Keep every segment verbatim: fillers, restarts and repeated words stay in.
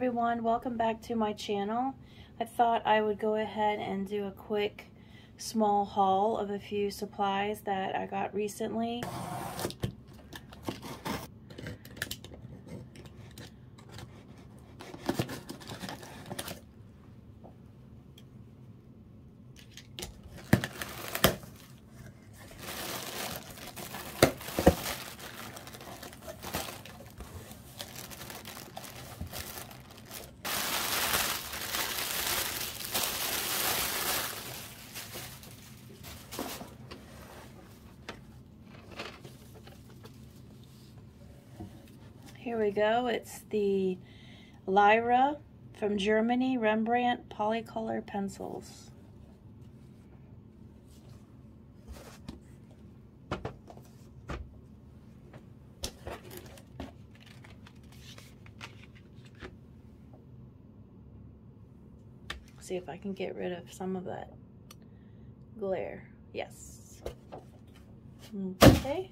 everyone, welcome back to my channel. I thought I would go ahead and do a quick small haul of a few supplies that I got recently. Here we go, it's the Lyra from Germany, Rembrandt Polycolor Pencils. See if I can get rid of some of that glare. Yes. Okay.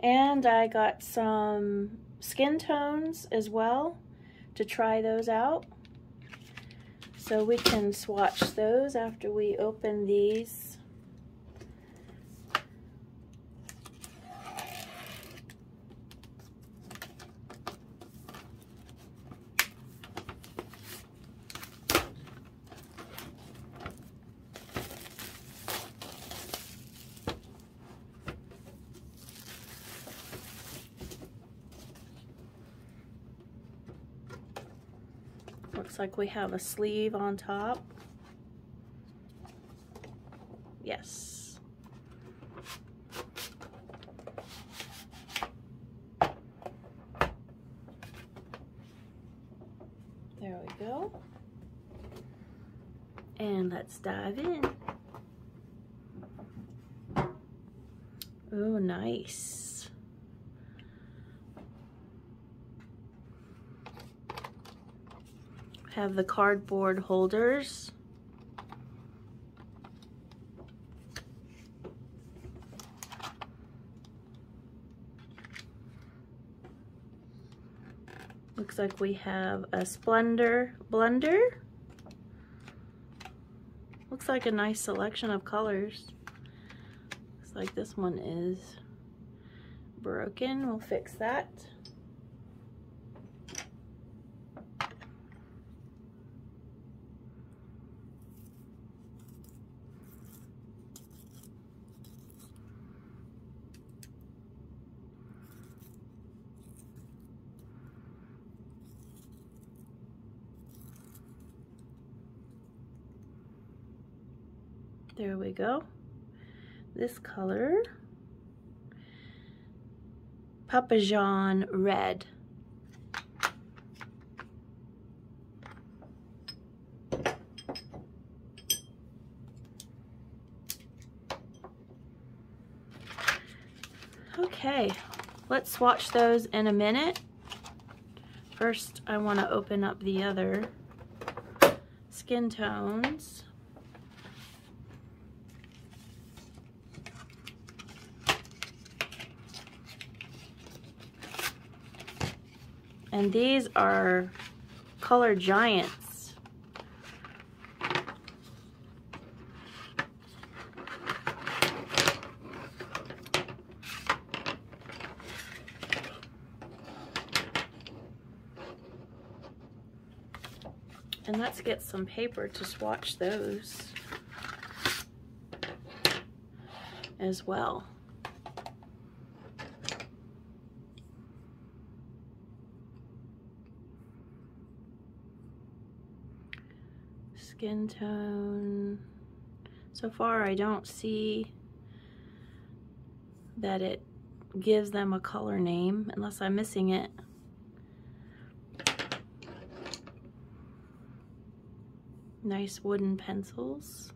And I got some skin tones as well to try those out. So we can swatch those after we open these. Looks like we have a sleeve on top. Yes. There we go. And let's dive in. Oh, nice. Have the cardboard holders. Looks like we have a Splendor blender. Looks like a nice selection of colors. Looks like this one is broken. We'll fix that. There we go. This color, Papillon Red. Okay, let's swatch those in a minute. First, I want to open up the other skin tones. And these are color giants. And let's get some paper to swatch those as well. Skin tone. So far I don't see that it gives them a color name unless I'm missing it. Nice wooden pencils.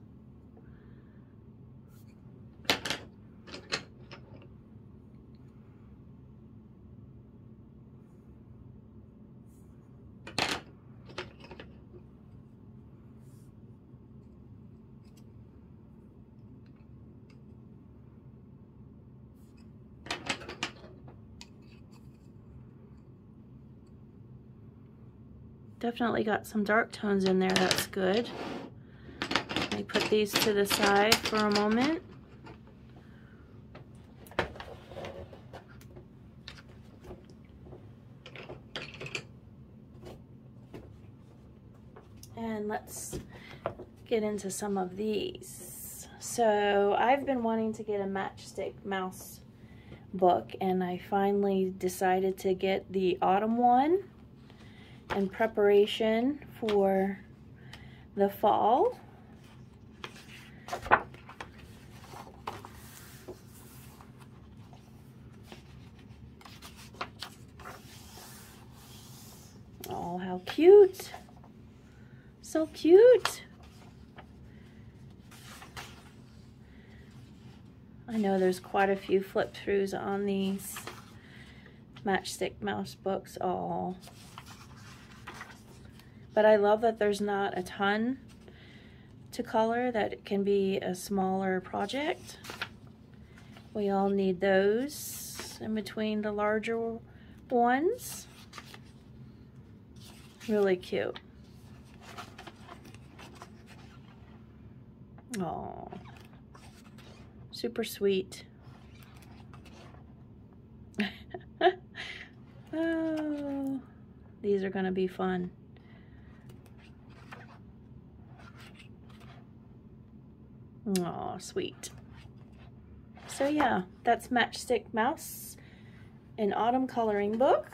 Definitely got some dark tones in there, that's good. Let me put these to the side for a moment. And let's get into some of these. So I've been wanting to get a Matchstick Mouse book, and I finally decided to get the autumn one in preparation for the fall. Oh, how cute. So cute. I know there's quite a few flip-throughs on these Matchstick Mouse books. Oh. But I love that there's not a ton to color, that it can be a smaller project. We all need those in between the larger ones. Really cute. Oh, super sweet. Oh, these are going to be fun. Aw, sweet. So yeah, that's Matchstick Mouse, an autumn coloring book.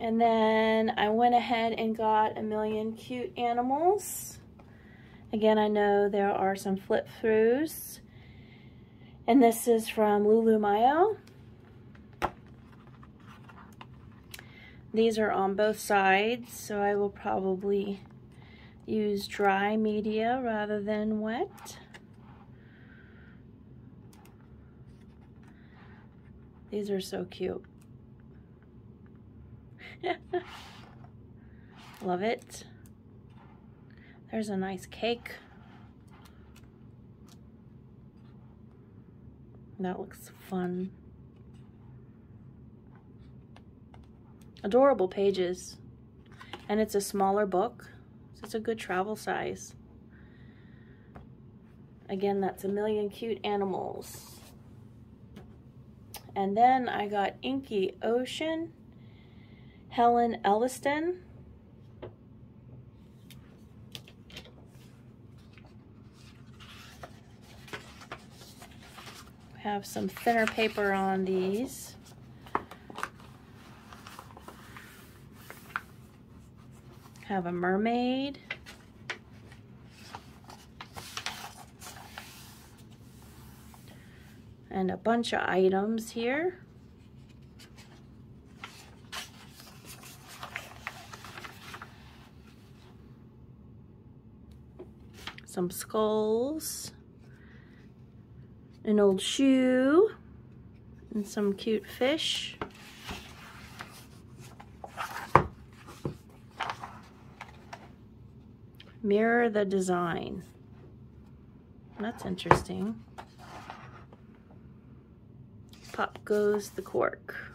And then I went ahead and got A Million Cute Animals. Again, I know there are some flip-throughs. And this is from Lulu Mayo. These are on both sides, so I will probably use dry media rather than wet. These are so cute. Love it. There's a nice cake. That looks fun. Adorable pages. And it's a smaller book. So it's a good travel size. Again, that's A Million Cute Animals. And then I got Inky Ocean, Helen Elliston. We have some thinner paper on these. Have a mermaid. And a bunch of items here. Some skulls. An old shoe. And some cute fish. Mirror the design. That's interesting. Pop goes the cork.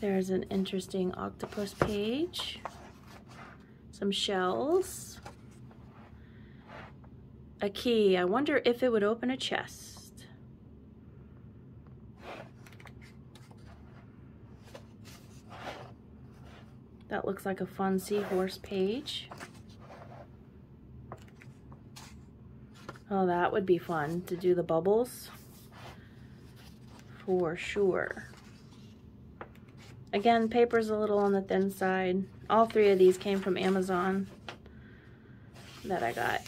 There's an interesting octopus page. Some shells. A key. I wonder if it would open a chest. That looks like a fun seahorse page. Oh, that would be fun to do the bubbles. For sure. Again, paper's a little on the thin side. All three of these came from Amazon that I got.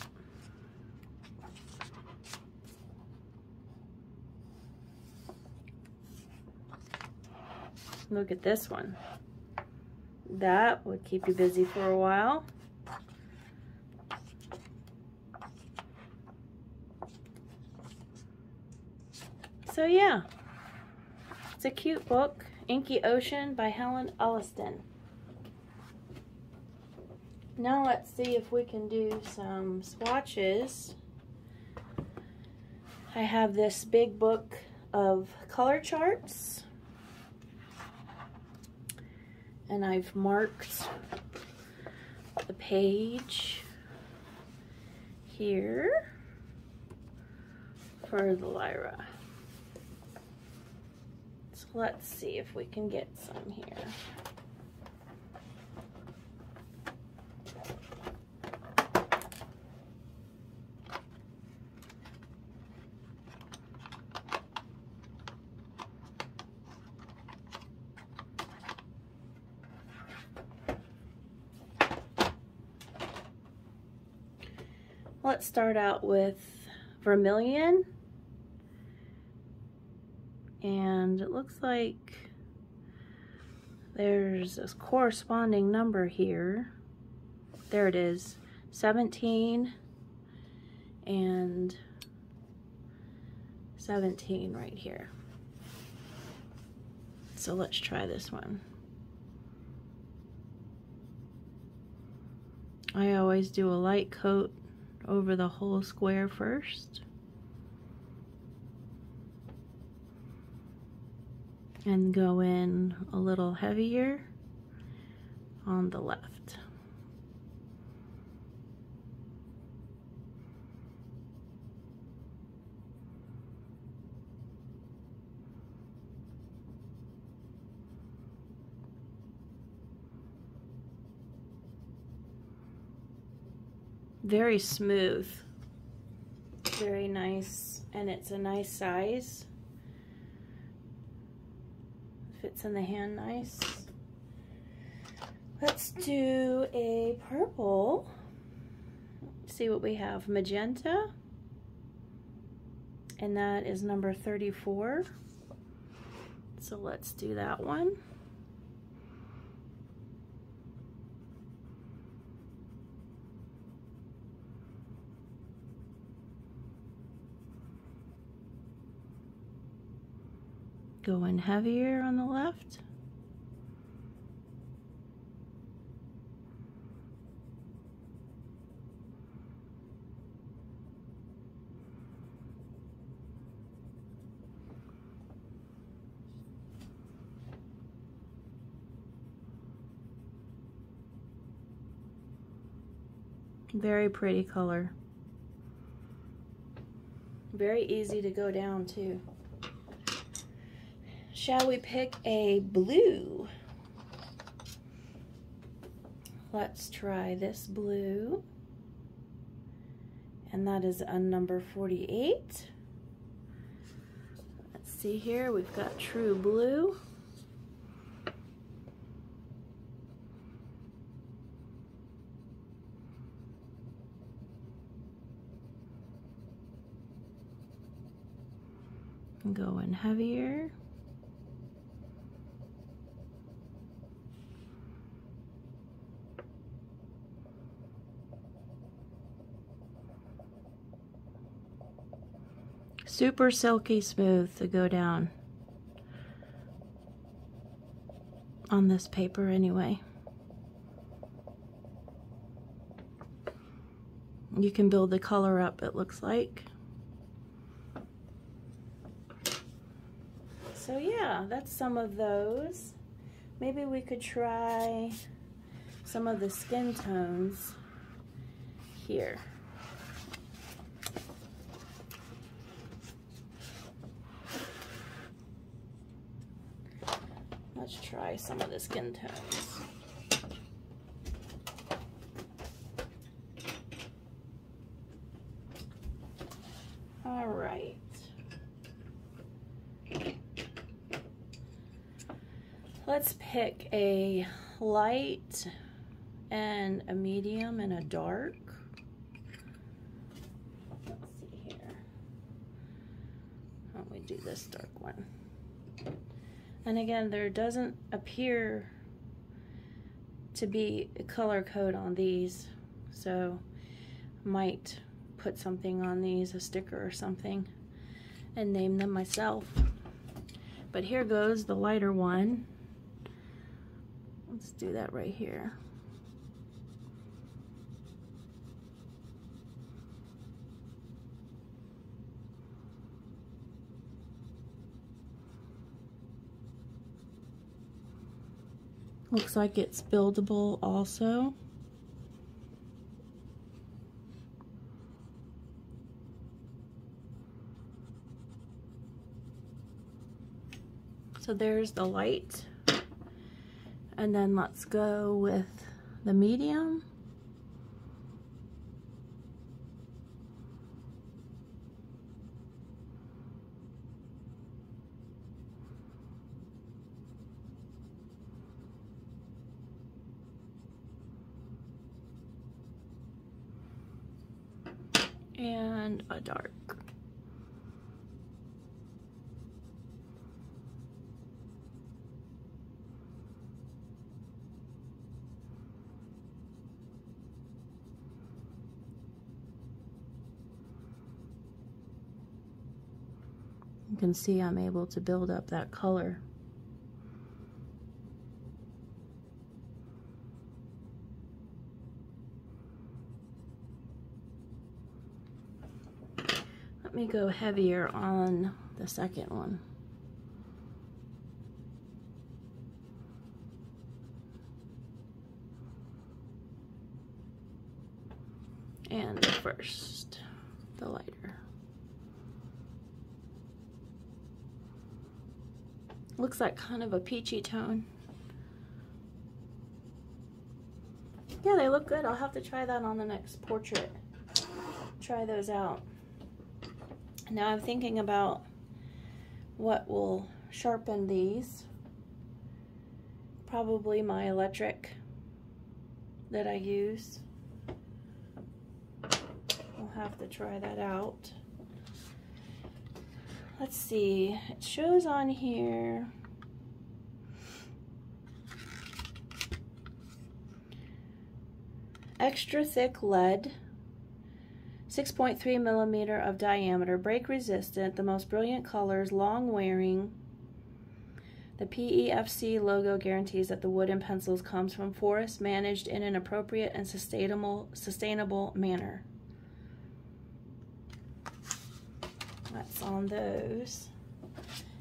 Look at this one. That would keep you busy for a while. So yeah, it's a cute book, Inky Ocean by Helen Elliston. Now let's see if we can do some swatches. I have this big book of color charts. and I've marked the page here for the Lyra. So let's see if we can get some here. Let's start out with vermilion, and it looks like there's a corresponding number here. There it is, seventeen and seventeen right here. So let's try this one. I always do a light coat over the whole square first, and go in a little heavier on the left. Very smooth, very nice, and it's a nice size. Fits in the hand nice. Let's do a purple. Let's see what we have. Magenta, and that is number thirty-four. So let's do that one. Go in heavier on the left. Very pretty color. Very easy to go down too. Shall we pick a blue? Let's try this blue. And that is a number forty-eight. Let's see here, we've got true blue. Go in heavier. Super silky smooth to go down on this paper anyway. You can build the color up, it looks like. So yeah, that's some of those. Maybe we could try some of the skin tones here. Let's try some of the skin tones. All right. Let's pick a light and a medium and a dark. Let's see here. Why don't we do this dark one? And again, there doesn't appear to be a color code on these, so might put something on these, a sticker or something, and name them myself. But here goes the lighter one. Let's do that right here. Looks like it's buildable also. So there's the light. And then let's go with the medium. And a dark. You can see I'm able to build up that color. Let me go heavier on the second one. And the first, the lighter. Looks like kind of a peachy tone. Yeah, they look good. I'll have to try that on the next portrait. Try those out. Now I'm thinking about what will sharpen these. Probably my electric that I use. We'll have to try that out. Let's see, it shows on here extra thick lead, six point three millimeter of diameter, break resistant, the most brilliant colors, long wearing. The P E F C logo guarantees that the wood and pencils comes from forests managed in an appropriate and sustainable, sustainable manner. That's on those.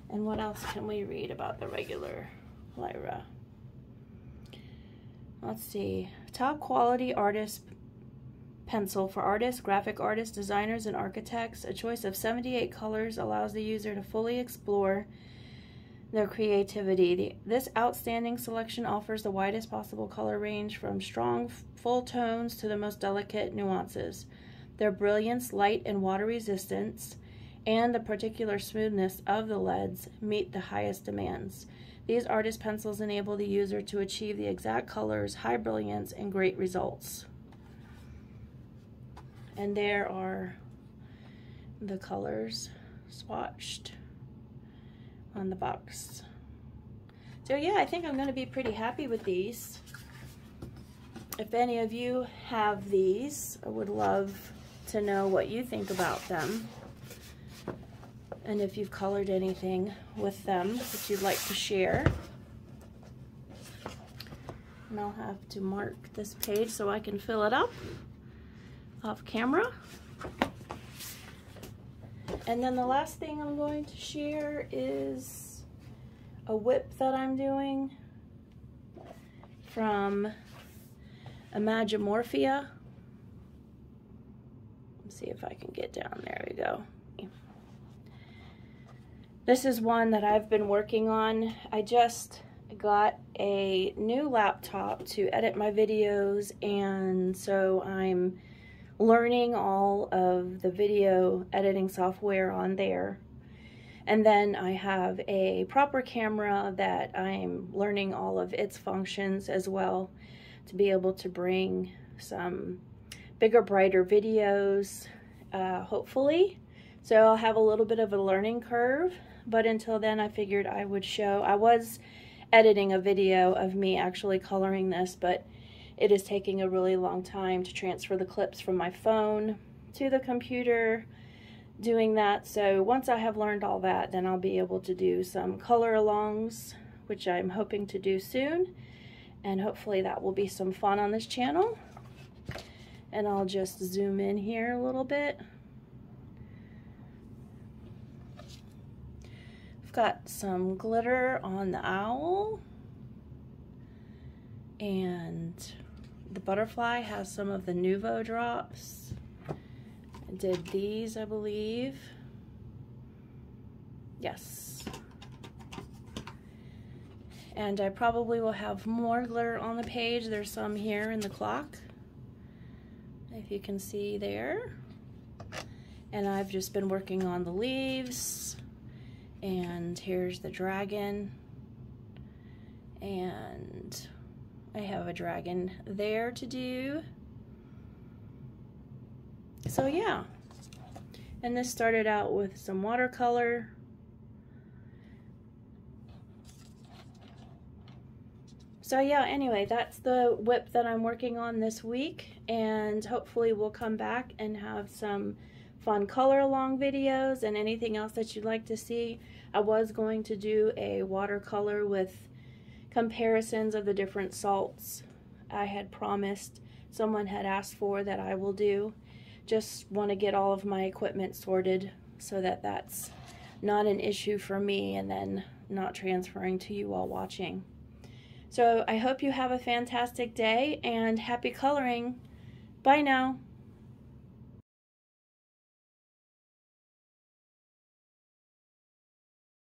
And what else can we read about the regular Lyra? Let's see. Top quality artist pencil for artists, graphic artists, designers, and architects. A choice of seventy-eight colors allows the user to fully explore their creativity. The, this outstanding selection offers the widest possible color range from strong full tones to the most delicate nuances. Their brilliance, light, and water resistance, and the particular smoothness of the leads meet the highest demands. These artist pencils enable the user to achieve the exact colors, high brilliance, and great results. And there are the colors swatched on the box. So yeah, I think I'm going to be pretty happy with these. If any of you have these, I would love to know what you think about them. And if you've colored anything with them that you'd like to share. And I'll have to mark this page so I can fill it up off camera. And then the last thing I'm going to share is a whip that I'm doing from Imagimorphia. Let's see if I can get down. There we go. This is one that I've been working on. I just got a new laptop to edit my videos, and so I'm learning all of the video editing software on there. And then I have a proper camera that I'm learning all of its functions as well, to be able to bring some bigger, brighter videos, uh, hopefully. So I'll have a little bit of a learning curve, but until then I figured I would show. I was editing a video of me actually coloring this, but it is taking a really long time to transfer the clips from my phone to the computer doing that. So once I have learned all that, then I'll be able to do some color alongs, which I'm hoping to do soon. And hopefully that will be some fun on this channel. And I'll just zoom in here a little bit. I've got some glitter on the owl. and the butterfly has some of the Nouveau drops. I did these, I believe. Yes. And I probably will have more glitter on the page. There's some here in the clock, if you can see there. And I've just been working on the leaves. And here's the dragon. And I have a dragon there to do. So yeah. And this started out with some watercolor. So yeah, anyway, that's the whip that I'm working on this week, and hopefully we'll come back and have some fun color along videos and anything else that you'd like to see. I was going to do a watercolor with comparisons of the different salts I had promised, someone had asked for, that I will do. Just want to get all of my equipment sorted so that that's not an issue for me and then not transferring to you while watching. So I hope you have a fantastic day and happy coloring. Bye now.